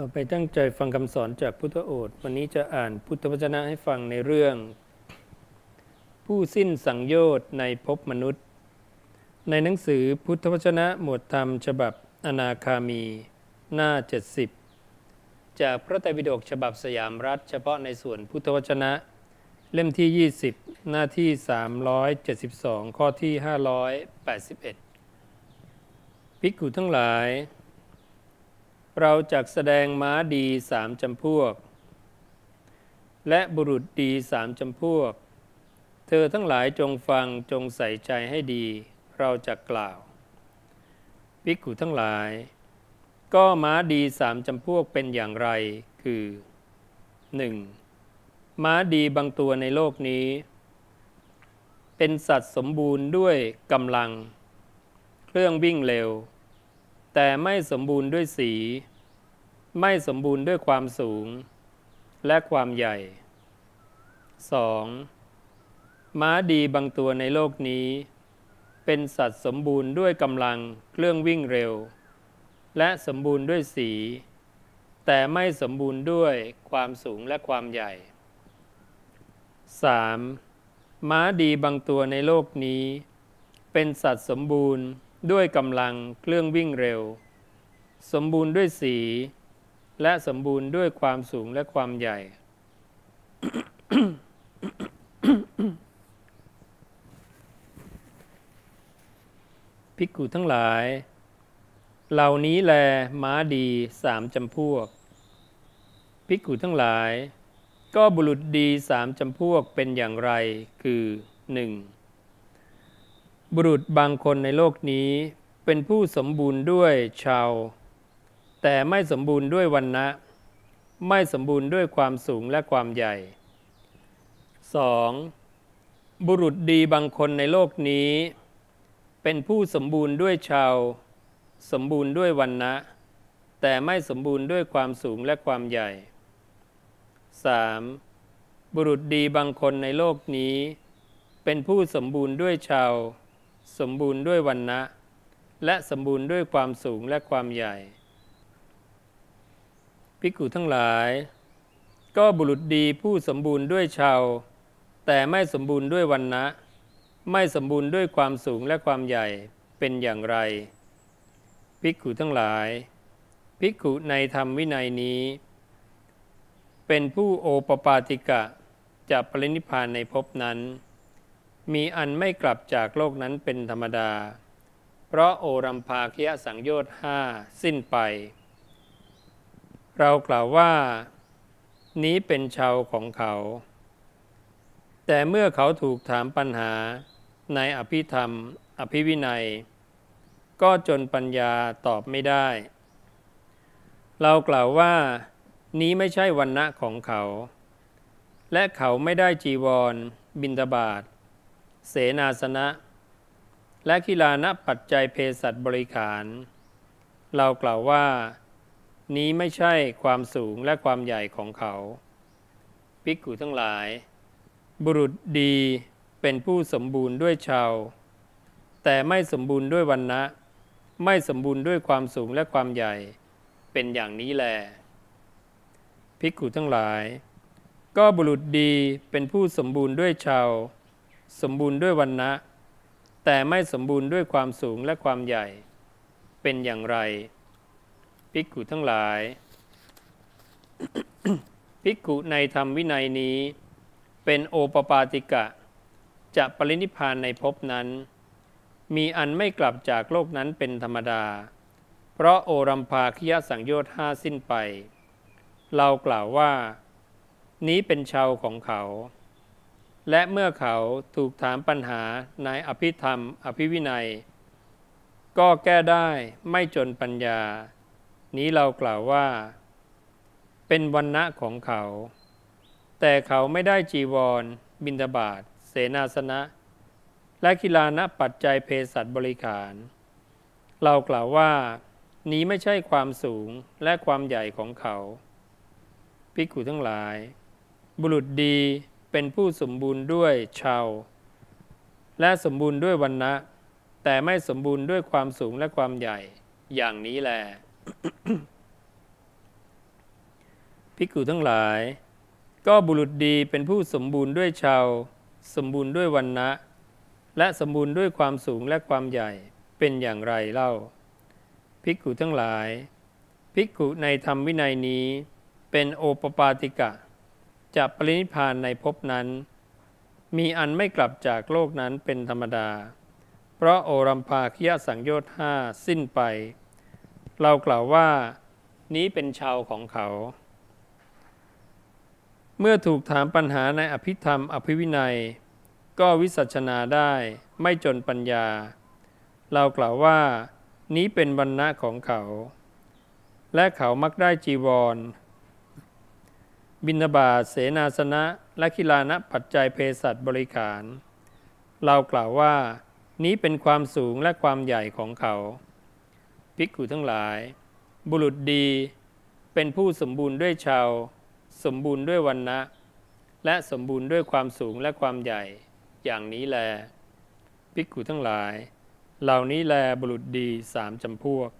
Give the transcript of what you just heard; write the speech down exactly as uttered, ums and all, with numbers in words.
ต่อไปตั้งใจฟังคำสอนจากพุทธโอษฐ์วันนี้จะอ่านพุทธวจนะให้ฟังในเรื่องผู้สิ้นสังโยชน์ในภพมนุษย์ในหนังสือพุทธวจนะหมวดธรรมฉบับอนาคามีหน้าเจ็ดสิบจากพระไตรปิฎกฉบับสยามรัฐเฉพาะในส่วนพุทธวจนะเล่มที่ยี่สิบหน้าที่สามร้อยเจ็ดสิบสองข้อที่ห้าร้อยแปดสิบเอ็ดภิกขุทั้งหลายเราจักแสดงม้าดีสามจำพวกและบุรุษดีสามจำพวกเธอทั้งหลายจงฟังจงใส่ใจให้ดีเราจักกล่าวภิกขุทั้งหลายก็ม้าดีสามจำพวกเป็นอย่างไรคือ หนึ่ง. ม้าดีบางตัวในโลกนี้เป็นสัตว์สมบูรณ์ด้วยกำลังเครื่องวิ่งเร็วแต่ไม่สมบูรณ์ด้วยสีไม่สมบูรณ์ด้วยความสูงและความใหญ่ สอง. ม้าดีบางตัวในโลกนี้เป็นสัตว์สมบูรณ์ด้วยกำลังเครื่องวิ่งเร็วและสมบูรณ์ด้วยสีแต่ไม่สมบูรณ์ด้วยความสูงและความใหญ่ สาม. ม้าดีบางตัวในโลกนี้เป็นสัตว์สมบูรณ์ด้วยกำลังเครื่องวิ่งเร็วสมบูรณ์ด้วยสีและสมบูรณ์ด้วยความสูงและความใหญ่ ภิกขุทั้งหลายเหล่านี้แลม้าดีสามจำพวกภิกขุทั้งหลายก็บุรุษดีสามจำพวกเป็นอย่างไรคือ หนึ่ง.บุรุษบางคนในโลกนี้เป็นผู้สมบูรณ์ด้วยชาวแต่ไม่สมบูรณ์ด้วยวรรณะไม่สมบูรณ์ด้วยความสูงและความใหญ่ สอง. บุรุษดีบางคนในโลกนี้เป็นผู้สมบูรณ์ด้วยชาวสมบูรณ์ด้วยวรรณะแต่ไม่สมบูรณ์ด้วยความสูงและความใหญ่ สาม. บุรุษดีบางคนในโลกนี้เป็นผู้สมบูรณ์ด้วยชาวสมบูรณ์ด้วยวรรณะและสมบูรณ์ด้วยความสูงและความใหญ่ภิกขุทั้งหลายก็บุรุษดีผู้สมบูรณ์ด้วยชาวแต่ไม่สมบูรณ์ด้วยวรรณะไม่สมบูรณ์ด้วยความสูงและความใหญ่เป็นอย่างไรภิกขุทั้งหลายภิกขุในธรรมวินัยนี้เป็นผู้โอปปาติกะจะปรินิพพานในภพนั้นมีอันไม่กลับจากโลกนั้นเป็นธรรมดาเพราะโอรัมภาคิยสังโยชน์ห้าสิ้นไปเรากล่าวว่านี้เป็นชาวของเขาแต่เมื่อเขาถูกถามปัญหาในอภิธรรมอภิวินัยก็จนปัญญาตอบไม่ได้เรากล่าวว่านี้ไม่ใช่วรรณะของเขาและเขาไม่ได้จีวรบิณฑบาตเสนาสนะและกีฬานะปัจจัยเภสัชบริขารเรากล่าวว่านี้ไม่ใช่ความสูงและความใหญ่ของเขาภิกขุทั้งหลายบุรุษดีเป็นผู้สมบูรณ์ด้วยชาวแต่ไม่สมบูรณ์ด้วยวรรณะไม่สมบูรณ์ด้วยความสูงและความใหญ่เป็นอย่างนี้แลภิกขุทั้งหลายก็บุรุษดีเป็นผู้สมบูรณ์ด้วยชาวสมบูรณ์ด้วยวรรณะแต่ไม่สมบูรณ์ด้วยความสูงและความใหญ่เป็นอย่างไรภิกขุทั้งหลาย ภิกขุในธรรมวินัยนี้เป็นโอปปาติกะจะปรินิพพานในภพนั้นมีอันไม่กลับจากโลกนั้นเป็นธรรมดาเพราะโอรัมภาคิยสังโยชน์ห้าสิ้นไปเรากล่าวว่านี้เป็นชาวของเขาและเมื่อเขาถูกถามปัญหาในอภิธรรมอภิวินัยก็แก้ได้ไม่จนปัญญานี้เรากล่าวว่าเป็นวรรณะของเขาแต่เขาไม่ได้จีวรบิณฑบาตเสนาสนะและกีฬานะปัจจัยเภสัชบริขารเรากล่าวว่านี้ไม่ใช่ความสูงและความใหญ่ของเขาภิกขุทั้งหลายบุรุษดีเป็นผู้สมบูรณ์ด้วยชาวและสมบูรณ์ด้วยวรรณะแต่ไม่สมบูรณ์ด้วยความสูงและความใหญ่อย่างนี้แล ภิกษุทั้งหลายก็บุรุษดีเป็นผู้สมบูรณ์ด้วยชาวสมบูรณ์ด้วยวรรณะและสมบูรณ์ด้วยความสูงและความใหญ่เป็นอย่างไรเล่าภิกขุทั้งหลายภิกขุในธรรมวินัยนี้เป็นโอปปาติกะจะปรินิพพานในภพนั้นมีอันไม่กลับจากโลกนั้นเป็นธรรมดาเพราะโอรัมภาคยสังโยชน์ห้าสิ้นไปเรากล่าวว่านี้เป็นชาวของเขาเมื่อถูกถามปัญหาในอภิธรรมอภิวินัยก็วิสัชนาได้ไม่จนปัญญาเรากล่าวว่านี้เป็นวรรณะของเขาและเขามักได้จีวรบิณฑบาตเสนาสนะและคิลานะปัจจัยเภสัชบริขารเรากล่าวว่านี้เป็นความสูงและความใหญ่ของเขาภิกขุทั้งหลายบุรุษดีเป็นผู้สมบูรณ์ด้วยชาวสมบูรณ์ด้วยวรรณะและสมบูรณ์ด้วยความสูงและความใหญ่อย่างนี้แลภิกขุทั้งหลายเหล่านี้แลบุรุษดีสามจำพวก